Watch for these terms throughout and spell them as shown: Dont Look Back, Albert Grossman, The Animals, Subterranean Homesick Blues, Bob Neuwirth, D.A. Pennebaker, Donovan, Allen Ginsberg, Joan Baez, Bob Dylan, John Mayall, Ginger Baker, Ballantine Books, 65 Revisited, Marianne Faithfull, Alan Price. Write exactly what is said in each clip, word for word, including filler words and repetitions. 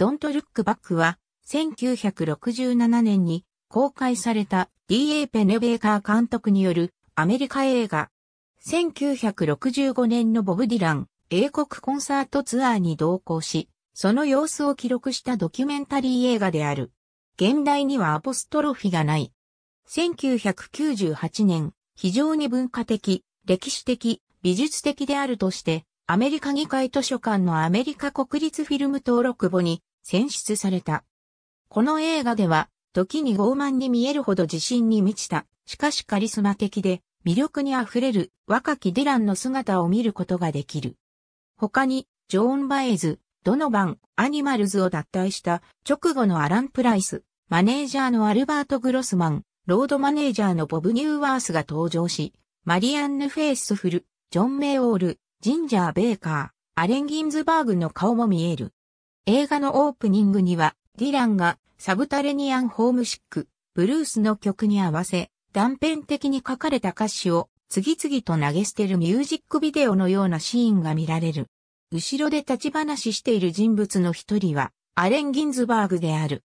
Don't Look Back は、せんきゅうひゃくろくじゅうななねんに公開された ディーエー ペネベーカー監督によるアメリカ映画。せんきゅうひゃくろくじゅうごねんのボブ・ディラン、英国コンサートツアーに同行し、その様子を記録したドキュメンタリー映画である。現代にはアポストロフィがない。せんきゅうひゃくきゅうじゅうはちねん、非常に文化的、歴史的、美術的であるとして、アメリカ議会図書館のアメリカ国立フィルム登録簿に選出された。この映画では、時に傲慢に見えるほど自信に満ちた、しかしカリスマ的で、魅力に溢れる若きディランの姿を見ることができる。他に、ジョーン・バエズ、ドノバン、アニマルズを脱退した直後のアラン・プライス、マネージャーのアルバート・グロスマン、ロードマネージャーのボブ・ニューワースが登場し、マリアンヌ・フェイスフル、ジョン・メイオール、ジンジャー・ベーカー、アレン・ギンズバーグの顔も見える。映画のオープニングには、ディランがサブタレニアン・ホームシック、ブルースの曲に合わせ、断片的に書かれた歌詞を次々と投げ捨てるミュージックビデオのようなシーンが見られる。後ろで立ち話している人物の一人はアレン・ギンズバーグである。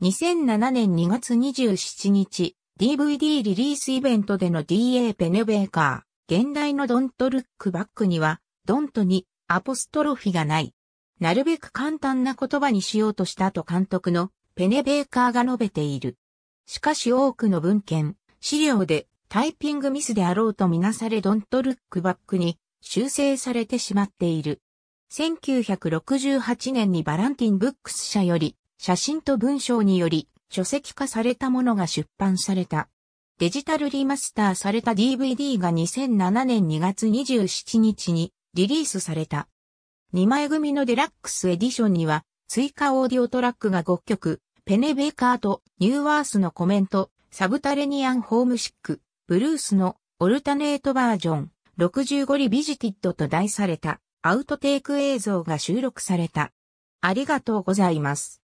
にせんななねんにがつにじゅうしちにち、ディーブイディー リリースイベントでの ディーエー ペネベーカー、現代のドント・ルック・バックには、ドントにアポストロフィがない。なるべく簡単な言葉にしようとしたと監督のペネベーカーが述べている。しかし多くの文献、資料でタイピングミスであろうとみなされDon't Look Backに修正されてしまっている。せんきゅうひゃくろくじゅうはちねんにバランティンブックス社より写真と文章により書籍化されたものが出版された。デジタルリマスターされた ディーブイディー がにせんななねんにがつにじゅうしちにちにリリースされた。にまい組のデラックスエディションには追加オーディオトラックがごきょく、ペネベーカーとニューワースのコメント、サブタレニアン・ホームシック、ブルースのオルタネートバージョン、ろくじゅうごリビジティッドと題されたアウトテイク映像が収録された。ありがとうございます。